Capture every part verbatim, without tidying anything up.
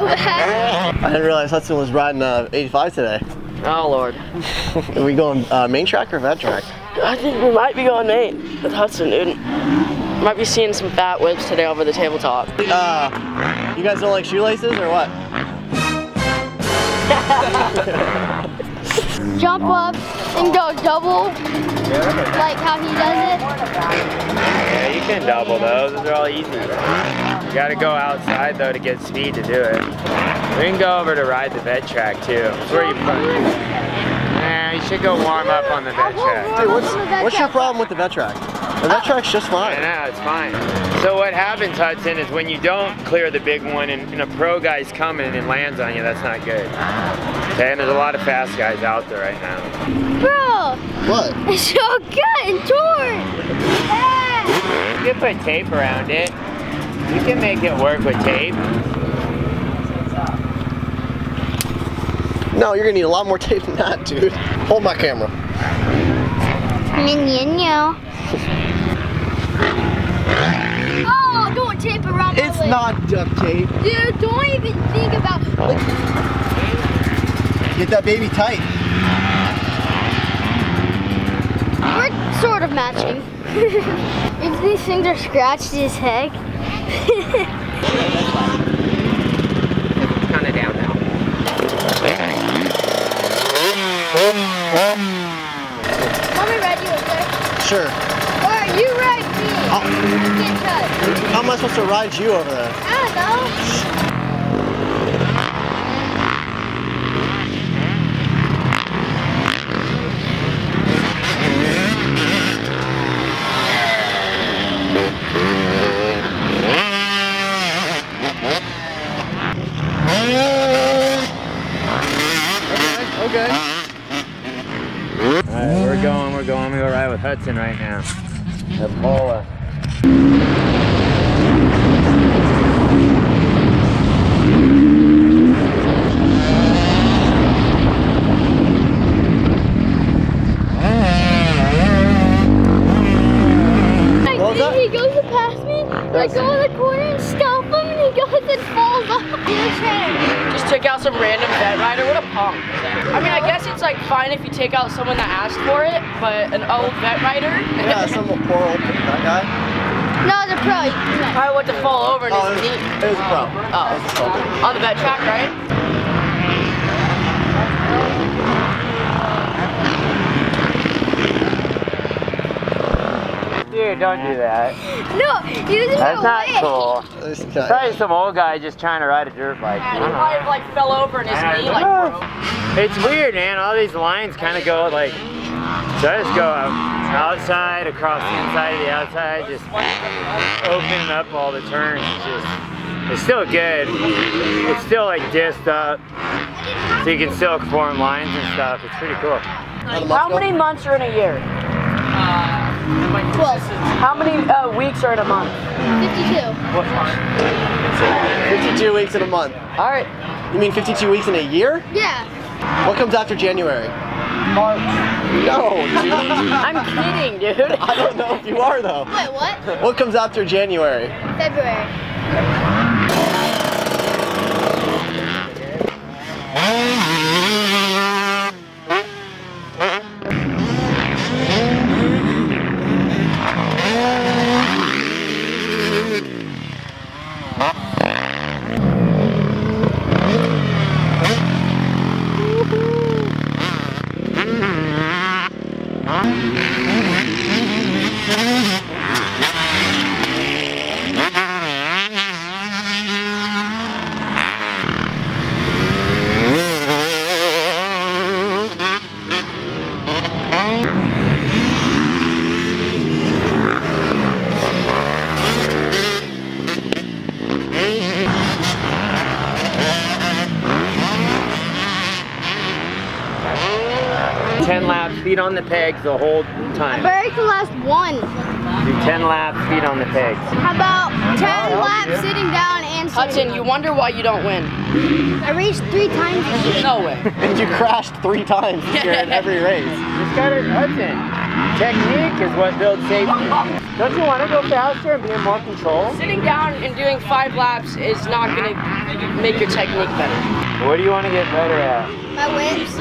the heck? I didn't realize Hudson was riding uh, eighty-five today. Oh Lord. Are we going uh, main track or vet track? I think we might be going main with Hudson, dude. Might be seeing some fat whips today over the tabletop. Uh, you guys don't like shoelaces or what? Jump up and go double, like how he does it. Yeah, you can double those. Those are all easy. You gotta go outside though to get speed to do it. We can go over to ride the vet track too. Where are you from? Nah, you should go warm up on the vet track. Dude, what's, what's your problem with the vet track? The vet track's just fine. Yeah, no, it's fine. So what happens, Hudson, is when you don't clear the big one and, and a pro guy's coming and lands on you, that's not good. Okay, and there's a lot of fast guys out there right now. Bro! What? It's so good and torn! Yeah. You can put tape around it. You can make it work with tape. No, you're gonna need a lot more tape than that, dude. Hold my camera. Minionio. Oh, don't tape around my It's leg. Not duct tape. Dude, don't even think about it. Get that baby tight. We're sort of matching. If these things are scratched as heck. Kinda down now. Let me ride you up there. Sure. Alright, you ride me. Oh. You can't touch. How am I supposed to ride you over there? I don't know. Going to go ride with Hudson right now. Ebola. Well, I think he goes to pass me, I go in the corner and stomp him, and he goes and falls off. Just took out some random bed rider. What a punk. I mean, I guess it's like fine if you take out someone that asked for it, but an old vet rider? Yeah, some old poor old that guy. No, it's a pro. He probably went to fall over and oh, his knee. It was a pro. Oh. It was a pro. On the vet track, right? Dude, don't do that. No, you just That's not away. Cool. It's probably some old guy just trying to ride a dirt bike. Yeah, he probably like fell over and his and knee like broke. It's weird, man. All these lines kind of go like, so I just go outside, across the inside of the outside, just opening up all the turns. It's just, it's still good. It's still like disced up, so you can still form lines and stuff. It's pretty cool. How many months are in a year? Uh, twelve. How many uh, weeks are in a month? fifty-two. What month? fifty-two weeks in a month. All right. You mean fifty-two weeks in a year? Yeah. What comes after January? March. No, dude. I'm kidding, dude. I don't know if you are, though. Wait, what? What comes after January? February. ten laps, feet on the pegs the whole time. I break the last one. Do ten laps, feet on the pegs. How about ten oh, laps yeah. sitting down and sitting Hudson, down. You wonder why you don't win. I raced three times this year. No way. And you crashed three times this year in every race. Just got it, Hudson. Technique is what builds safety. Don't you want to go faster and be in more control? Sitting down and doing five laps is not going to make your technique better. What do you want to get better at? My whips.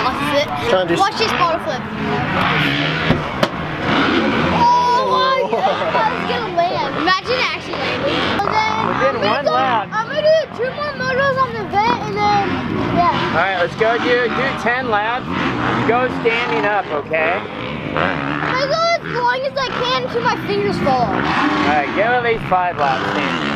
Lost it. Watch this ball flip. Oh my god, I was going to land. Imagine actually landing. Within one lap. I'm going to do two more motos on the vent and then, yeah. Alright, let's go do, do ten laps. Go standing up, okay? I go as long as I can until my fingers fall. Alright, give at least five laps, standing.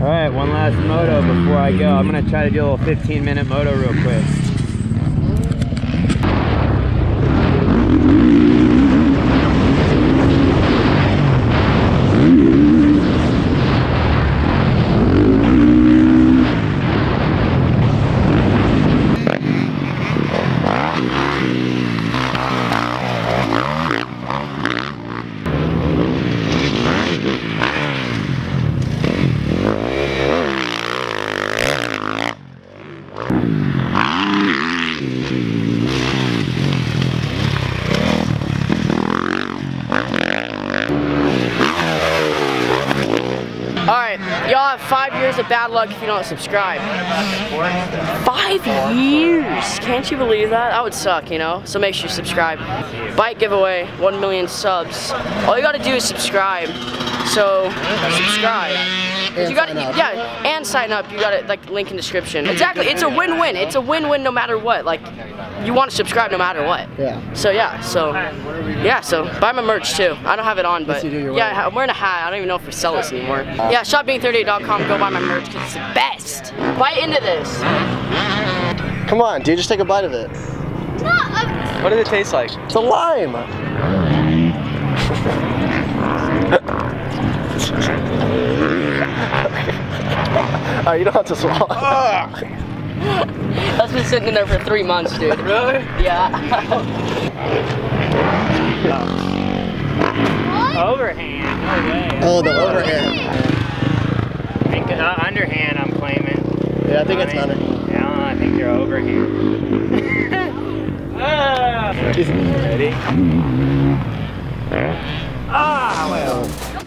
Alright, one last moto before I go. I'm gonna try to do a little fifteen minute moto real quick. Alright, y'all have five years of bad luck if you don't subscribe. Five years! Can't you believe that? That would suck, you know? So make sure you subscribe. Bike giveaway, one million subs. All you gotta do is subscribe. So, subscribe. You gotta, you, yeah, and sign up. You gotta, like, link in description. Exactly, it's a win-win. It's a win-win no matter what. Like, you want to subscribe no matter what. Yeah. So yeah, so, yeah, so buy my merch too. I don't have it on, but yeah, I'm wearing a hat. I don't even know if we sell this anymore. Yeah, shop deegan thirty-eight dot com, go buy my merch because it's the best. Bite into this. Come on, dude, just take a bite of it. No, I'm... What does it taste like? It's a lime. Oh, you don't have to swallow. That's been sitting in there for three months, dude. Really? Yeah. What? Overhand. No way. Oh, the overhand. I think uh, underhand, I'm claiming. Yeah, I think it's under. No, I think you're overhand. Ah! Ready? Ah, well.